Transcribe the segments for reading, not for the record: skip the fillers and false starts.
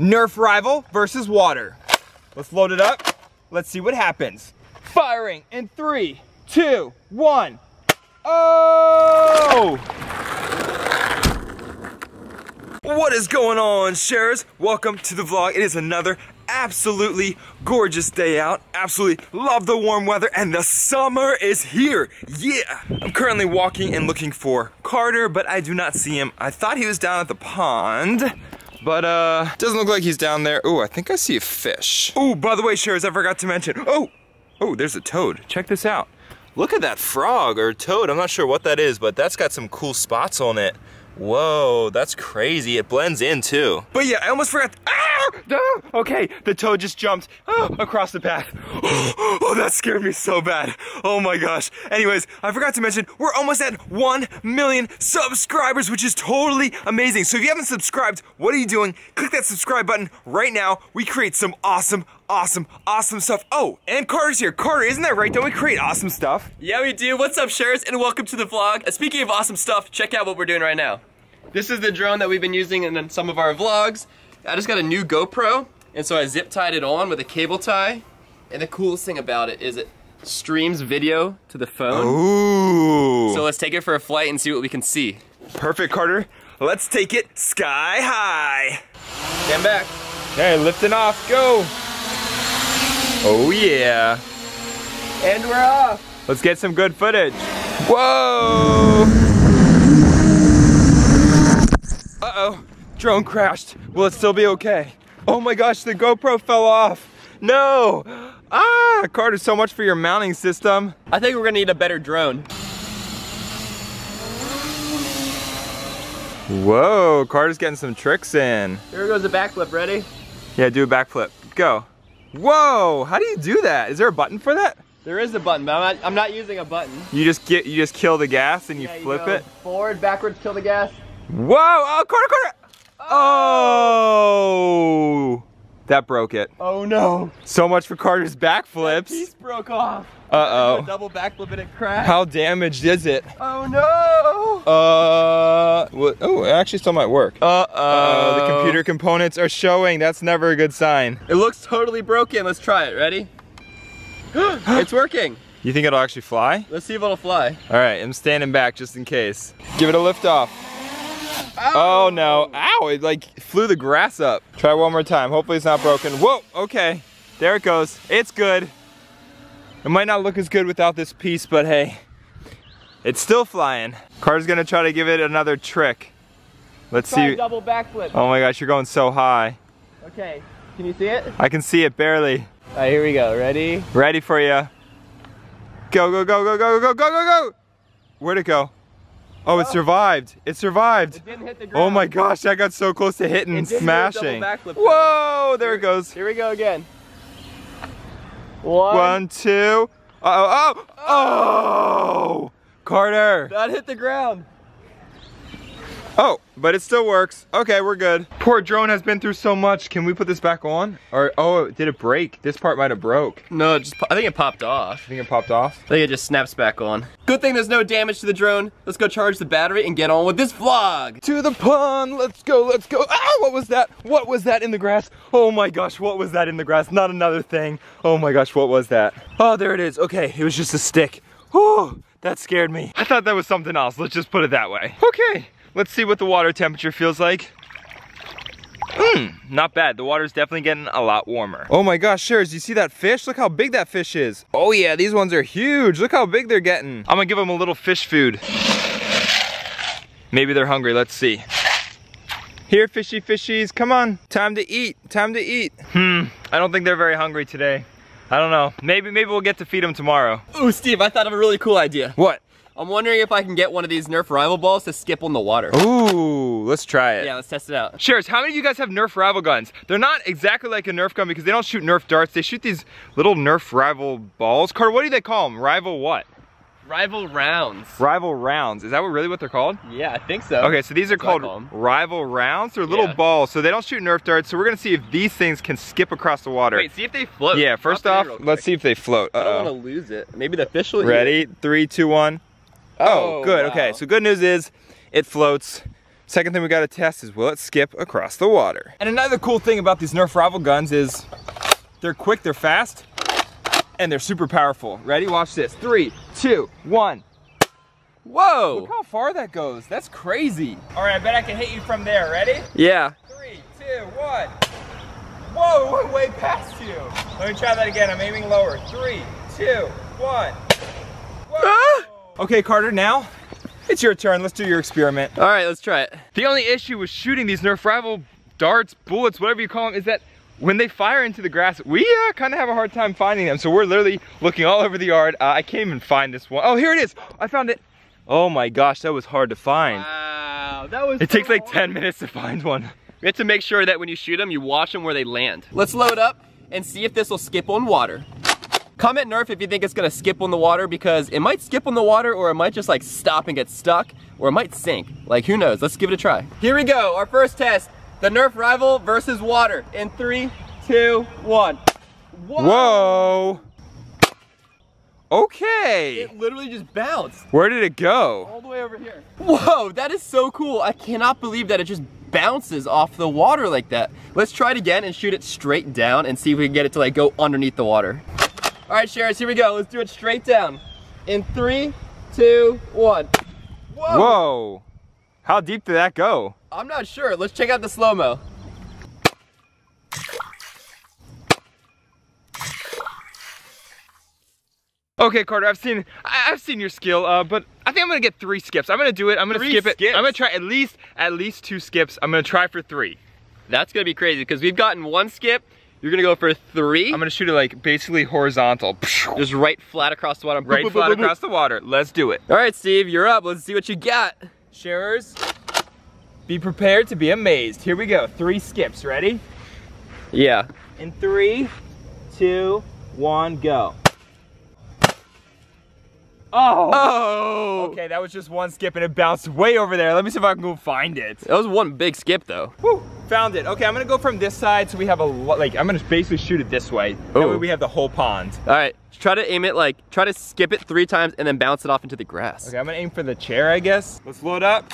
Nerf Rival versus water. Let's load it up. Let's see what happens. Firing in 3, 2, 1. Oh! What is going on, Sharers? Welcome to the vlog. It is another absolutely gorgeous day out. Absolutely love the warm weather, and the summer is here. Yeah. I'm currently walking and looking for Carter, but I do not see him. I thought he was down at the pond, but doesn't look like he's down there. Oh, I think I see a fish. Oh, by the way, Sharers, I forgot to mention. Oh, there's a toad. Check this out. Look at that frog or toad. I'm not sure what that is, but that's got some cool spots on it. Whoa, that's crazy. It blends in too. But yeah, I almost forgot. Ah! Okay, the toad just jumped across the path. Oh, that scared me so bad. Oh my gosh. Anyways, I forgot to mention, we're almost at 1 million subscribers, which is totally amazing. So if you haven't subscribed, what are you doing? Click that subscribe button right now. We create some awesome stuff. Oh, and Carter's here. Carter, isn't that right? Don't we create awesome stuff? Yeah, we do. What's up, Sharers, and welcome to the vlog. Speaking of awesome stuff, check out what we're doing right now. This is the drone that we've been using in some of our vlogs. I just got a new GoPro, and so I zip tied it on with a cable tie. And the coolest thing about it is it streams video to the phone. Ooh. So let's take it for a flight and see what we can see. Perfect, Carter. Let's take it sky high. Stand back. Okay, lifting off, go. Oh yeah. And we're off. Let's get some good footage. Whoa! Uh-oh, drone crashed. Will it still be okay? Oh my gosh, the GoPro fell off. No! Ah, Carter, so much for your mounting system. I think we're gonna need a better drone. Whoa, Carter's getting some tricks in. Here goes a backflip, ready? Yeah, do a backflip, go. Whoa, how do you do that? Is there a button for that? There is a button, but I'm not using a button. You just kill the gas and you flip it? Forward, backwards, kill the gas. Whoa, oh, Carter! Oh! That broke it. Oh no. So much for Carter's backflips. That piece broke off. Uh-oh. Double backflip and it crashed. How damaged is it? Oh no! Well, oh, it actually still might work. Uh-oh. The computer components are showing. That's never a good sign. It looks totally broken. Let's try it. Ready? It's working. You think it'll actually fly? Let's see if it'll fly. All right, I'm standing back just in case. Give it a lift off. Ow. Oh no, ow, it like flew the grass up. Try one more time, hopefully it's not broken. Whoa, okay, there it goes, it's good. It might not look as good without this piece, but hey, it's still flying. Carter's gonna try to give it another trick. Let's see. Double backflip. Oh my gosh, you're going so high. Okay, can you see it? I can see it, barely. All right, here we go, ready? Ready for ya. Go, go, go, go, go, go, go, go, go! Where'd it go? Oh, it survived. It survived. It didn't hit the ground. Oh my gosh, I got so close to hitting and smashing. Whoa, there it goes. Here we go again. One, two. Uh-oh, oh, oh! Carter. That hit the ground. Oh, but it still works. Okay, we're good. Poor drone has been through so much. Can we put this back on? Or, oh, did it break? This part might have broke. No, it just, I think it popped off. You think it popped off? I think it just snaps back on. Good thing there's no damage to the drone. Let's go charge the battery and get on with this vlog. To the pond, let's go, let's go. Ah, what was that? What was that in the grass? Oh my gosh, what was that in the grass? Not another thing. Oh my gosh, what was that? Oh, there it is. Okay, it was just a stick. Whew, that scared me. I thought that was something else. Let's just put it that way. Okay. Let's see what the water temperature feels like. Not bad. The water's definitely getting a lot warmer. Oh my gosh, Sharers, you see that fish? Look how big that fish is. Oh yeah, these ones are huge. Look how big they're getting. I'm gonna give them a little fish food. Maybe they're hungry, let's see. Here, fishy fishies, come on. Time to eat, time to eat. I don't think they're very hungry today. I don't know. Maybe we'll get to feed them tomorrow. Ooh, Steve, I thought of a really cool idea. What? I'm wondering if I can get one of these Nerf Rival balls to skip on the water. Ooh, let's try it. Yeah, let's test it out. Sharers, how many of you guys have Nerf Rival guns? They're not exactly like a Nerf gun because they don't shoot Nerf darts. They shoot these little Nerf Rival balls. Carter, what do they call them? Rival what? Rival Rounds. Rival Rounds. Is that really what they're called? Yeah, I think so. Okay, so these are called Rival Rounds. They're little balls, so they don't shoot Nerf darts, so we're gonna see if these things can skip across the water. Wait, see if they float. Yeah, first off, let's see if they float. I don't wanna lose it. Maybe the fish will eat it. Ready? 3, 2, 1. Oh, good, wow. Okay, so good news is, it floats. Second thing we gotta test is, will it skip across the water? And another cool thing about these Nerf Rival guns is they're quick, they're fast, and they're super powerful. Ready? Watch this. 3, 2, 1. Whoa! Look how far that goes. That's crazy. All right, I bet I can hit you from there. Ready? Yeah. 3, 2, 1. Whoa, it went way past you. Let me try that again. I'm aiming lower. 3, 2, 1. Whoa! Ah! Okay, Carter, now it's your turn. Let's do your experiment. All right, let's try it. The only issue with shooting these Nerf Rival darts, bullets, whatever you call them, is that when they fire into the grass, we kind of have a hard time finding them. So we're literally looking all over the yard. I can't even find this one. Oh, here it is. I found it. Oh my gosh, that was hard to find. Wow, that was It takes like 10 minutes to find one. We have to make sure that when you shoot them, you watch them where they land. Let's load up and see if this will skip on water. Comment Nerf if you think it's gonna skip on the water, because it might skip on the water, or it might just like stop and get stuck, or it might sink. Like, who knows? Let's give it a try. Here we go, our first test. The Nerf Rival versus water in 3, 2, 1. Whoa. Whoa. Okay. It literally just bounced. Where did it go? All the way over here. Whoa, that is so cool. I cannot believe that it just bounces off the water like that. Let's try it again and shoot it straight down and see if we can get it to like go underneath the water. All right, Sharer, here we go. Let's do it straight down. In 3, 2, 1. Whoa. Whoa. How deep did that go? I'm not sure. Let's check out the slow-mo. Okay, Carter, I've seen your skill, but I think I'm gonna get 3 skips. I'm gonna do it. I'm gonna skip it. I'm gonna try at least 2 skips. I'm gonna try for 3. That's gonna be crazy because we've gotten 1 skip. You're gonna go for 3. I'm gonna shoot it like basically horizontal, just right flat across the water. Right flat across the water. Let's do it. All right, Steve, you're up. Let's see what you got. Sharers, be prepared to be amazed. Here we go. 3 skips. Ready? Yeah. In 3, 2, 1, go. Oh. Oh! Okay, that was just 1 skip and it bounced way over there. Let me see if I can go find it. That was 1 big skip though. Woo, found it. Okay, I'm gonna go from this side so we have a lot, like, I'm gonna basically shoot it this way. That way we have the whole pond. All right, try to aim it like, try to skip it 3 times and then bounce it off into the grass. Okay, I'm gonna aim for the chair, I guess. Let's load up.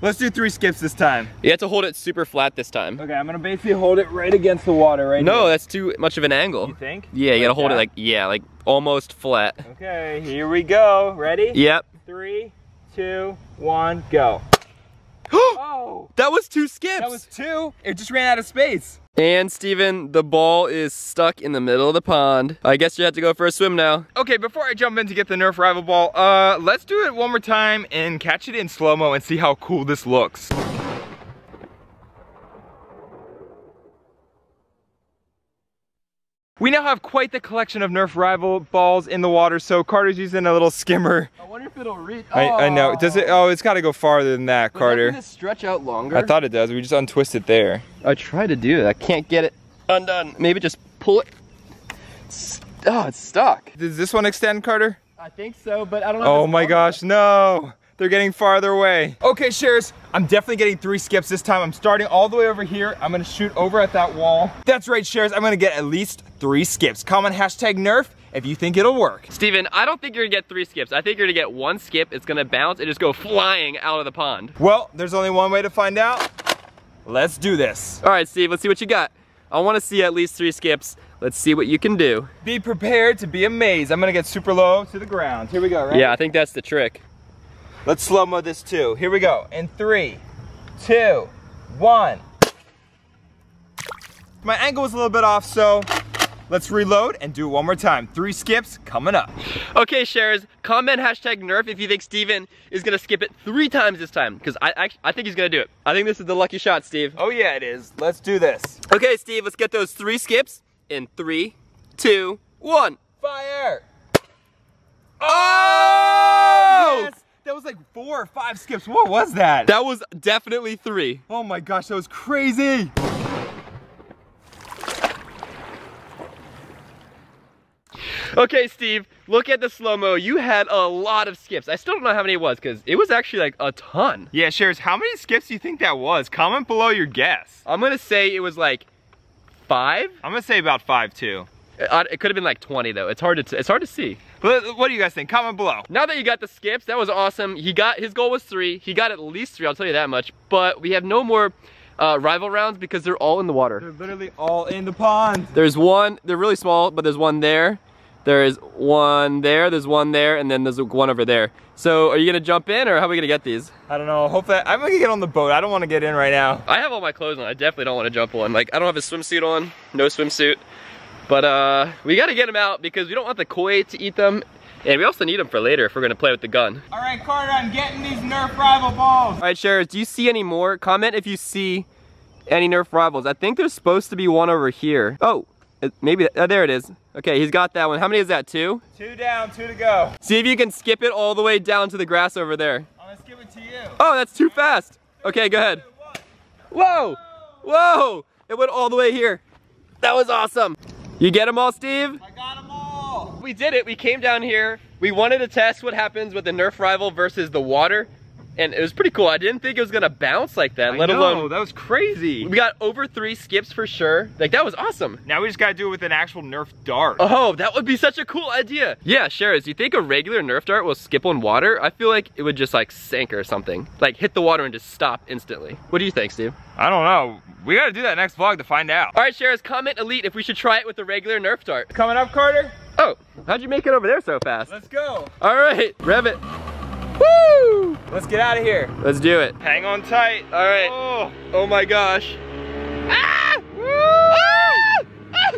Let's do 3 skips this time. You have to hold it super flat this time. Okay, I'm gonna basically hold it right against the water right now. No, that's too much of an angle. You think? Yeah, you gotta hold it like, yeah, like almost flat. Okay, here we go. Ready? Yep. 3, 2, 1, go. Oh! That was 2 skips! That was 2. It just ran out of space. And Stephen, the ball is stuck in the middle of the pond. I guess you have to go for a swim now. Okay, before I jump in to get the Nerf Rival ball, let's do it one more time and catch it in slow-mo and see how cool this looks. We now have quite the collection of Nerf Rival balls in the water, so Carter's using a little skimmer. I wonder if it'll reach. Oh. I know. Does it? Oh, it's got to go farther than that, Carter. Doesn't this stretch out longer? I thought it does. We just untwist it there. I tried to do it. I can't get it undone. Maybe just pull it. Oh, it's stuck. Does this one extend, Carter? I think so, but I don't know. Oh my gosh, no. They're getting farther away. Okay, Sharers, I'm definitely getting 3 skips this time. I'm starting all the way over here. I'm gonna shoot over at that wall. That's right, Sharers, I'm gonna get at least 3 skips. Comment hashtag Nerf if you think it'll work. Stephen, I don't think you're gonna get 3 skips. I think you're gonna get 1 skip. It's gonna bounce and just go flying out of the pond. Well, there's only one way to find out. Let's do this. All right, Steve, let's see what you got. I wanna see at least 3 skips. Let's see what you can do. Be prepared to be amazed. I'm gonna get super low to the ground. Here we go, right? Yeah, I think that's the trick. Let's slow-mo this too. Here we go. In 3, 2, 1. My angle was a little bit off, so let's reload and do it one more time. 3 skips coming up. Okay, Sharers, comment hashtag Nerf if you think Stephen is gonna skip it 3 times this time, because I think he's gonna do it. I think this is the lucky shot, Steve. Oh yeah, it is. Let's do this. Okay, Steve, let's get those 3 skips in 3, 2, 1. Fire! Oh! Yes! That was like 4 or 5 skips. What was that? That was definitely 3. Oh my gosh, that was crazy. Okay, Steve, look at the slow-mo. You had a lot of skips. I still don't know how many it was, because it was actually like a ton. Yeah, Sharers, how many skips do you think that was? Comment below your guess. I'm gonna say it was like 5. I'm gonna say about 5 too. It could have been like 20 though. It's hard to see. What do you guys think? Comment below. Now that you got the skips, that was awesome. He got, his goal was 3. He got at least 3, I'll tell you that much. But we have no more rival rounds because they're all in the water. They're literally all in the pond. There's one, they're really small, but there's one there. There is one there, there's one there, and then there's one over there. So are you gonna jump in, or how are we gonna get these? I don't know, hopefully, I'm gonna get on the boat. I don't wanna get in right now. I have all my clothes on, I definitely don't wanna jump on. Like, I don't have a swimsuit on, no swimsuit. But we gotta get them out because we don't want the koi to eat them, and we also need them for later if we're gonna play with the gun. All right, Carter, I'm getting these Nerf Rival balls. All right, Sharer, do you see any more? Comment if you see any Nerf Rivals. I think there's supposed to be one over here. Oh. Maybe, oh, there it is. Okay, he's got that one. How many is that, 2? 2 down, 2 to go. See if you can skip it all the way down to the grass over there. I'm gonna skip it to you. Oh, that's too fast. Okay, go ahead. Whoa, whoa, it went all the way here. That was awesome. You get them all, Steve? I got them all. We did it, we came down here. We wanted to test what happens with the Nerf Rival versus the water. And it was pretty cool. I didn't think it was gonna bounce like that, let alone. That was crazy. We got over 3 skips for sure. Like, that was awesome. Now we just gotta do it with an actual Nerf dart. Oh, that would be such a cool idea. Yeah, Sharer, do you think a regular Nerf dart will skip on water? I feel like it would just like sink or something. Like hit the water and just stop instantly. What do you think, Steve? I don't know. We gotta do that next vlog to find out. All right, Sharer, comment elite if we should try it with a regular Nerf dart. Coming up, Carter. Oh, how'd you make it over there so fast? Let's go. All right, rev it. Woo! Let's get out of here. Let's do it. Hang on tight. All right. Oh, oh my gosh. Ah! Woo! Ah! Ah!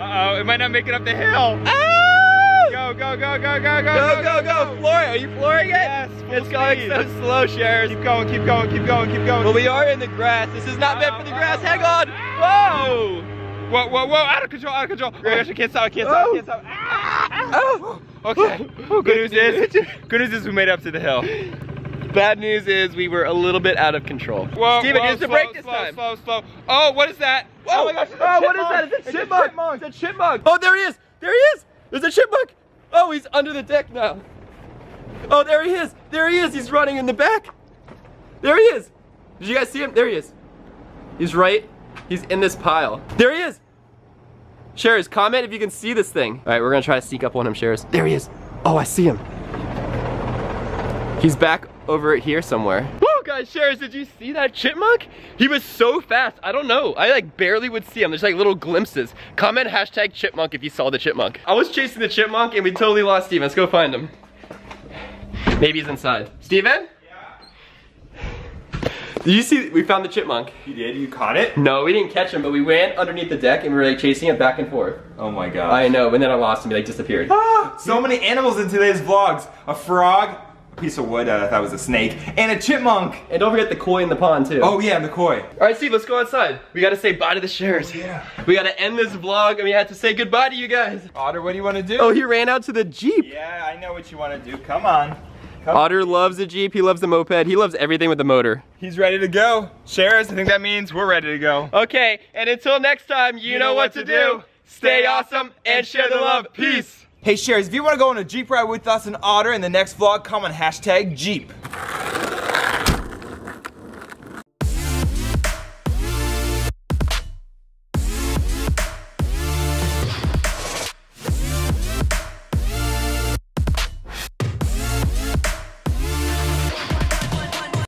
Ah! Uh-oh, it might not make it up the hill. Ah! Go, go, go, go, go, go, go, go, go. Floor it. Are you flooring it? Yes, it's going so slow, Sharer. Keep going, keep going, keep going, keep going. Well, we are in the grass. This is not meant for the grass. Hang on. Whoa! Whoa, whoa, whoa, out of control, out of control. Oh my gosh, I can't stop, I can't stop, I can't stop. Ah! Oh! Okay, good news is we made up to the hill. Bad news is we were a little bit out of control. Whoa, Stephen, use the brake this time. Slow, slow, slow. Oh, what is that? Whoa. Oh my gosh, oh, what is that? It's a chipmunk. It's a chipmunk. Oh, there he is. There he is. There's a chipmunk. Oh, he's under the deck now. Oh, there he is. There he is. He's running in the back. There he is. Did you guys see him? There he is. He's right. He's in this pile. There he is. Sharer, comment if you can see this thing. All right, we're gonna try to sneak up on him, Sharer. There he is. Oh, I see him. He's back over here somewhere. Whoa, guys, Sharer, did you see that chipmunk? He was so fast. I don't know. I like barely would see him. There's like little glimpses. Comment hashtag chipmunk if you saw the chipmunk. I was chasing the chipmunk and we totally lost Stephen. Let's go find him. Maybe he's inside. Stephen? Did you see, we found the chipmunk. You did? You caught it? No, we didn't catch him, but we went underneath the deck and we were like chasing it back and forth. Oh my gosh. I know, and then I lost him, he like disappeared. Ah, so many animals in today's vlogs. A frog, a piece of wood, I thought was a snake, and a chipmunk. And don't forget the koi in the pond too. Oh yeah, and the koi. All right, Steve, let's go outside. We gotta say bye to the Sharers. Yeah. We gotta end this vlog and we have to say goodbye to you guys. Otter, what do you wanna do? Oh, he ran out to the Jeep. Yeah, I know what you wanna do, come on. Come. Otter loves the Jeep, he loves the moped, he loves everything with the motor. He's ready to go. Sharer, I think that means we're ready to go. Okay, and until next time, you know what to do. Stay awesome and share the love. Peace. Hey Sharer, if you want to go on a Jeep ride with us and Otter in the next vlog, comment hashtag Jeep.